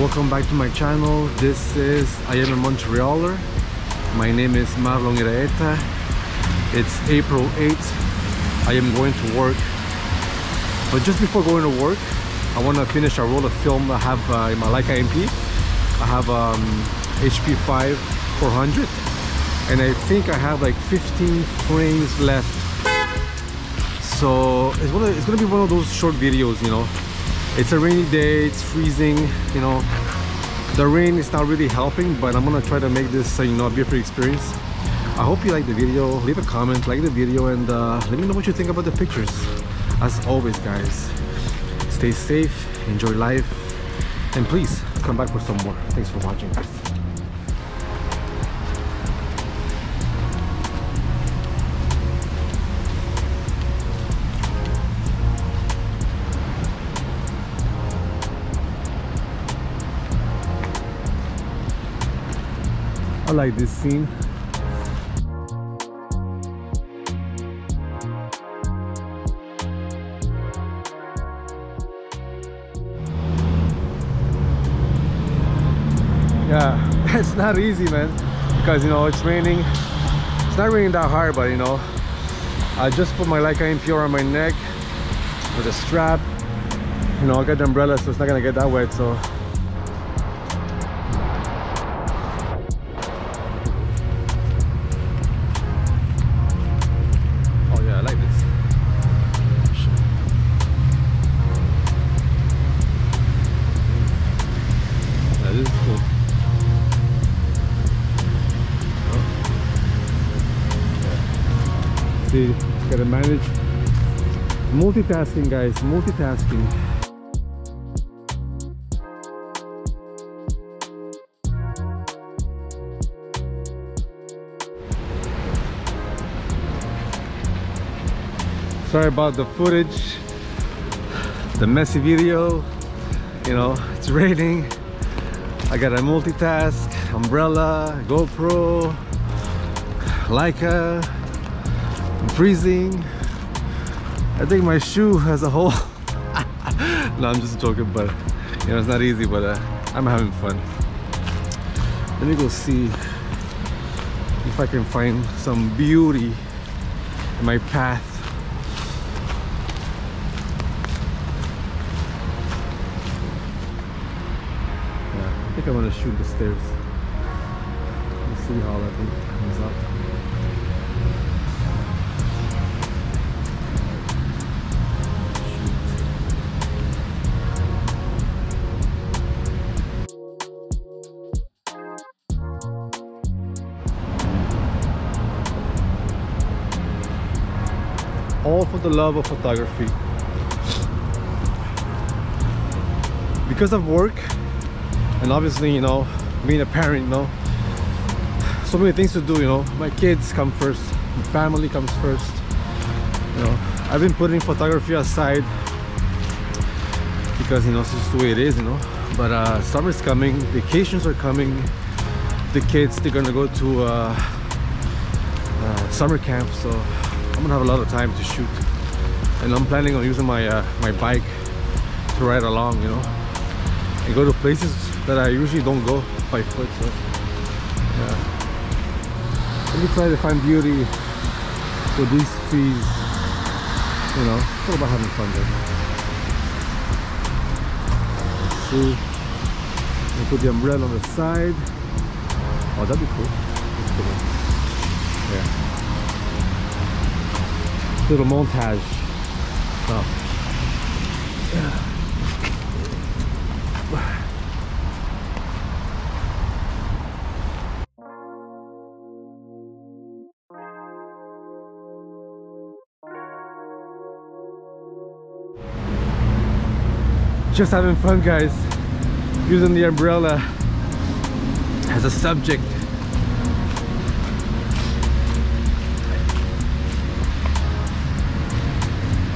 Welcome back to my channel. I am a Montrealer. My name is Marlon Iraheta. It's April 8th. I am going to work. But just before going to work, I want to finish a roll of film I have in my Leica MP. I have HP5 400. And I think I have like 15 frames left. So it's going to be one of those short videos, you know. It's a rainy day, it's freezing, you know. The rain is not really helping, but I'm gonna try to make this, you know, a beautiful experience. I hope you like the video. Leave a comment, like the video, and let me know what you think about the pictures. As always, guys, stay safe, enjoy life, and please come back for some more. Thanks for watching, guys. I like this scene. Yeah, it's not easy, man, because, you know, it's raining. It's not raining that hard, but, you know, I just put my Leica MP around my neck with a strap. You know, I got the umbrella, so it's not gonna get that wet, so. See, gotta manage multitasking, guys, multitasking. Sorry about the footage, the messy video. You know, it's raining. I gotta multitask. Umbrella, GoPro, Leica. I'm freezing. I think my shoe as a whole. No, I'm just joking, but you know, it's not easy, but I'm having fun. Let me go see if I can find some beauty in my path. Yeah, I think I'm gonna shoot the stairs. Let's see how that comes up. All for the love of photography. Because of work, and obviously, you know, being a parent, you know, so many things to do, you know. My kids come first, my family comes first, you know. I've been putting photography aside because, you know, it's just the way it is, you know. But summer's coming, vacations are coming, the kids, they're gonna go to summer camp, so I'm gonna have a lot of time to shoot, and I'm planning on using my my bike to ride along, you know, and go to places that I usually don't go by foot. So yeah, let me try to find beauty with these trees. You know, it's all about having fun, though. See, I put the umbrella on the side. Oh, that'd be cool. Let's put it. Yeah. Little montage. Oh. Yeah. Just having fun, guys. Using the umbrella as a subject.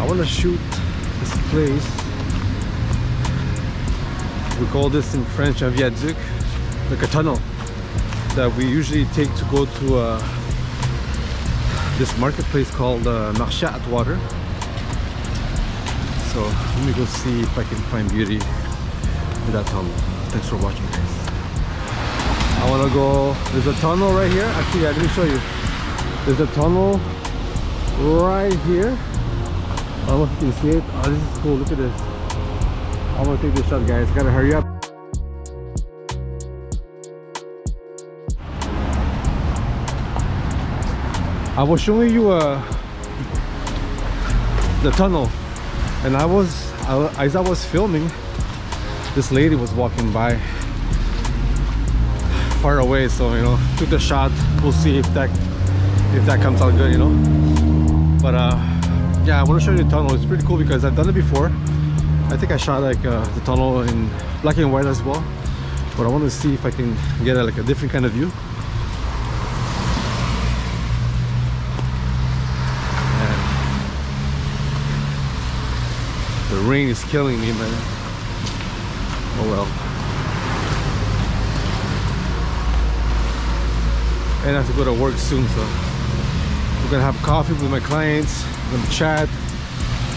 I want to shoot this place. We call this in French a viaduc, like a tunnel that we usually take to go to this marketplace called Marché Atwater. So let me go see if I can find beauty in that tunnel. Thanks for watching, guys. I want to go, there's a tunnel right here. Actually, yeah, let me show you. There's a tunnel right here. I don't know if you can see it. Oh, this is cool. Look at this. I want to take this shot, guys. Gotta hurry up. I was showing you the tunnel, and as I was filming, this lady was walking by far away, so you know, took the shot. We'll see if that comes out good, you know. But yeah, I want to show you the tunnel. It's pretty cool because I've done it before. I think I shot like the tunnel in black and white as well, but I want to see if I can get like a different kind of view. The rain is killing me, man. Oh well. And I have to go to work soon, so we're gonna have coffee with my clients, we're gonna chat,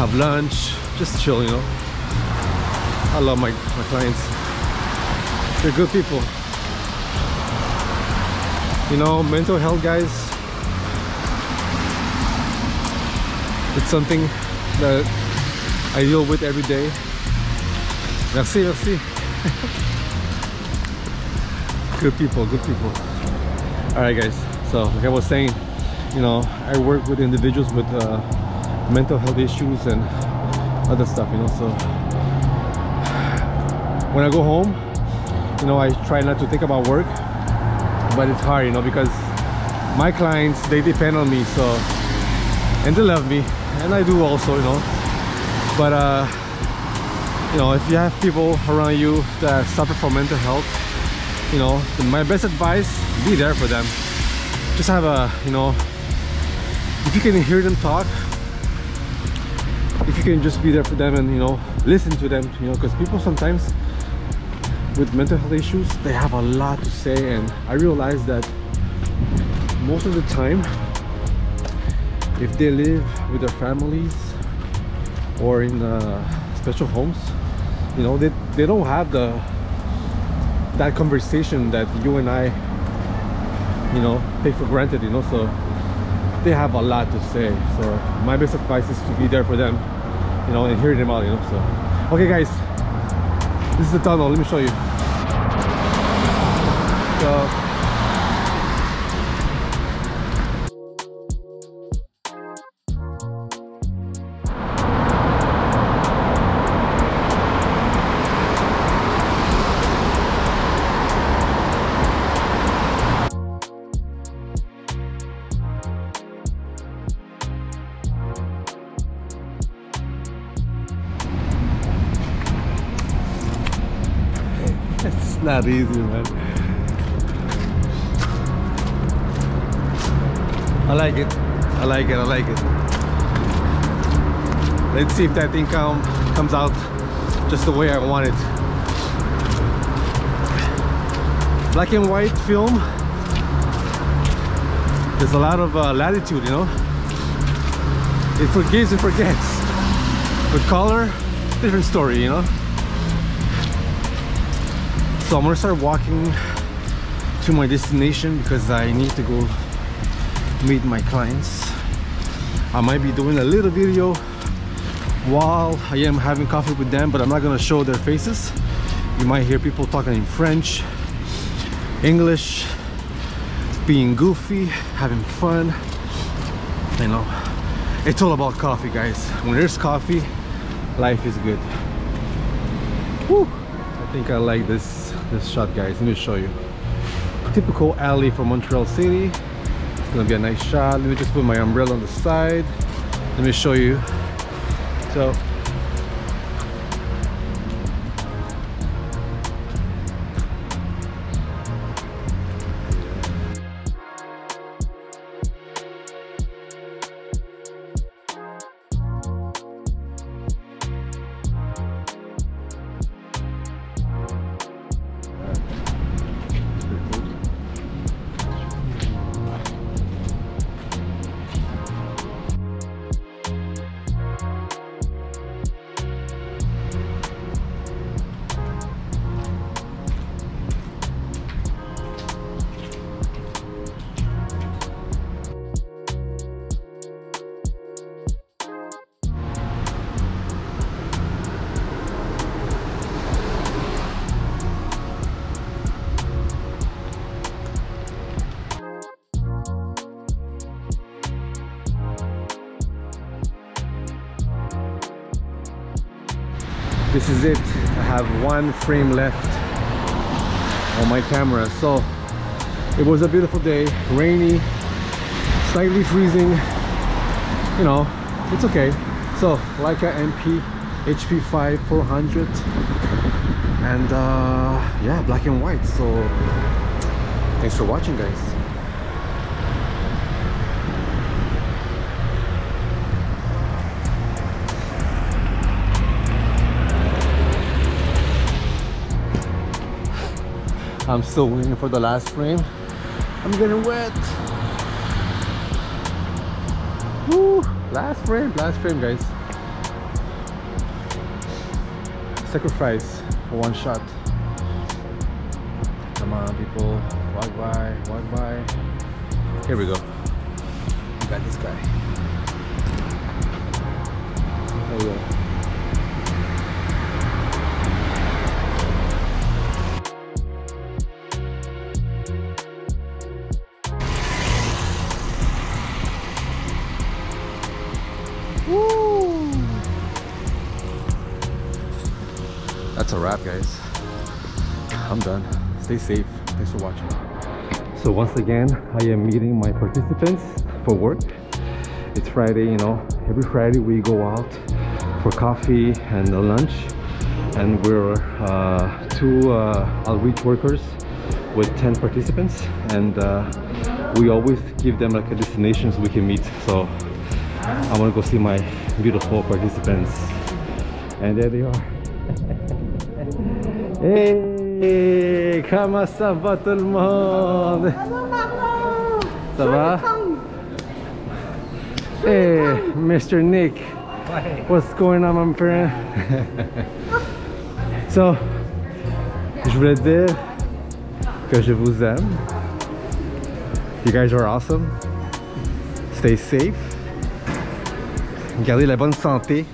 have lunch, just chill, you know. I love my clients. They're good people. You know, mental health, guys, it's something that I deal with every day. Merci, merci. Good people, good people. Alright guys, so like I was saying, you know, I work with individuals with mental health issues and other stuff, you know, so when I go home, you know, I try not to think about work, but it's hard, you know, because my clients, they depend on me, so, and they love me, and I do also, you know. But you know, if you have people around you that suffer from mental health, you know, my best advice, be there for them. Just have a, you know, if you can hear them talk, if you can just be there for them and, you know, listen to them, you know, because people sometimes with mental health issues, they have a lot to say, and I realize that most of the time, if they live with their families or in special homes, you know, they don't have that conversation that you and I, you know, take for granted, you know, so they have a lot to say. So my best advice is to be there for them, you know, and hear them out, you know. So okay guys, this is the tunnel, let me show you. So, not easy, man. I like it. I like it. I like it. Let's see if that thing comes out just the way I want it. Black and white film. There's a lot of latitude, you know. It forgives and forgets. With color, different story, you know. So I'm gonna start walking to my destination because I need to go meet my clients. I might be doing a little video while I am having coffee with them, but I'm not gonna show their faces. You might hear people talking in French, English, being goofy, having fun. You know, it's all about coffee, guys. When there's coffee, life is good. Woo. I think I like this shot, guys. Let me show you. Typical alley from Montreal City. It's gonna be a nice shot. Let me just put my umbrella on the side. Let me show you. So This is it. I have one frame left on my camera. So it was a beautiful day, rainy, slightly freezing, you know, it's okay. So Leica MP HP5 400 and yeah, black and white. So thanks for watching, guys. I'm still waiting for the last frame. I'm getting wet. Woo! Last frame, guys. Sacrifice for one shot. Come on, people. Walk by, walk by. Here we go. We got this guy. There we go. Woo. That's a wrap, guys. I'm done. Stay safe. Thanks for watching. So once again, I am meeting my participants for work. It's Friday, you know. Every Friday we go out for coffee and a lunch, and we're two outreach workers with 10 participants, and we always give them like a destination so we can meet. So I want to go see my beautiful participants, and there they are. Hey, comment ça va tout le monde? Hello, Marlon. Ça va? Hey, Mr. Nick. Hi. What's going on, my friend? So, je voulais dire que je vous aime. You guys are awesome. Stay safe. Gardez la bonne santé,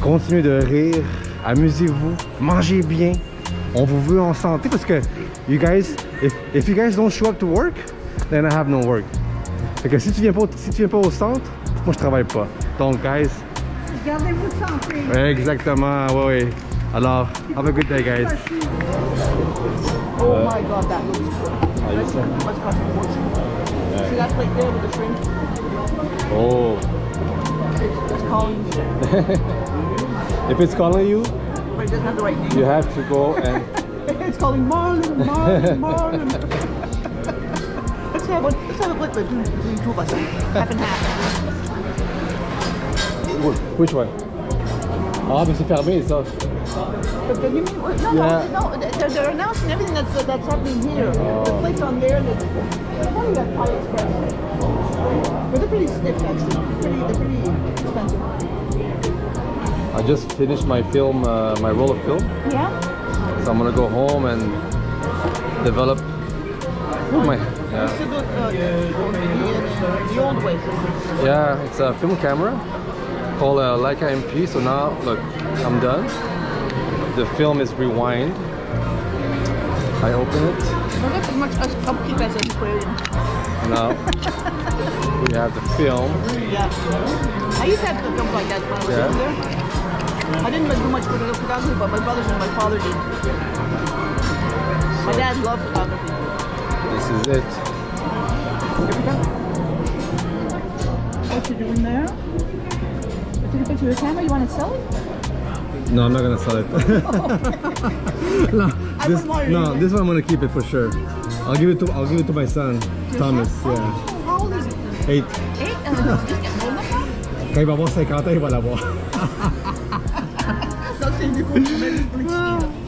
continuez de rire, amusez-vous, mangez bien. On vous veut en santé parce que you guys, if you guys don't show up to work, then I have no work. Fait que si tu viens pas au centre, moi je travaille pas. Donc guys, gardez-vous de santé. Exactement, ouais. Alors, have a good day, guys. Oh my God, that looks good. Let's see, that's right there with the shrimp. Oh. It's calling you. If it's calling you, but it doesn't have the right name. You have to go and... It's calling Marlon, Marlon, Marlon. Let's have a blip between two of us. Half and half. Which one? Ah, but it's fermé, so... But then you mean... No, yeah. They're announcing everything that's happening here. Oh. The plates on there, and it's probably that Pie Express. But they're pretty stiff, actually. They're pretty expensive. I just finished my film, my roll of film. Yeah. So I'm gonna go home and develop my. Yeah. The old way. Yeah, it's a film camera called a Leica MP. So now, look, I'm done. The film is rewind. I open it. Well, that's as much upkeep as an aquarium. No. We have the film. Yeah. I used to have films like that when I was younger. I didn't do much photography, but my brothers and my father did. So my dad loved photography. This is it. Here we go. What you doing there? You took a picture of the camera. You want to sell it? No, I'm not going to sell it. No, this one I'm going to keep it for sure. I'll give it to my son, Thomas. Yeah. 8. 8? Quand il va avoir 50 ans, il va l'avoir. Ça, c'est une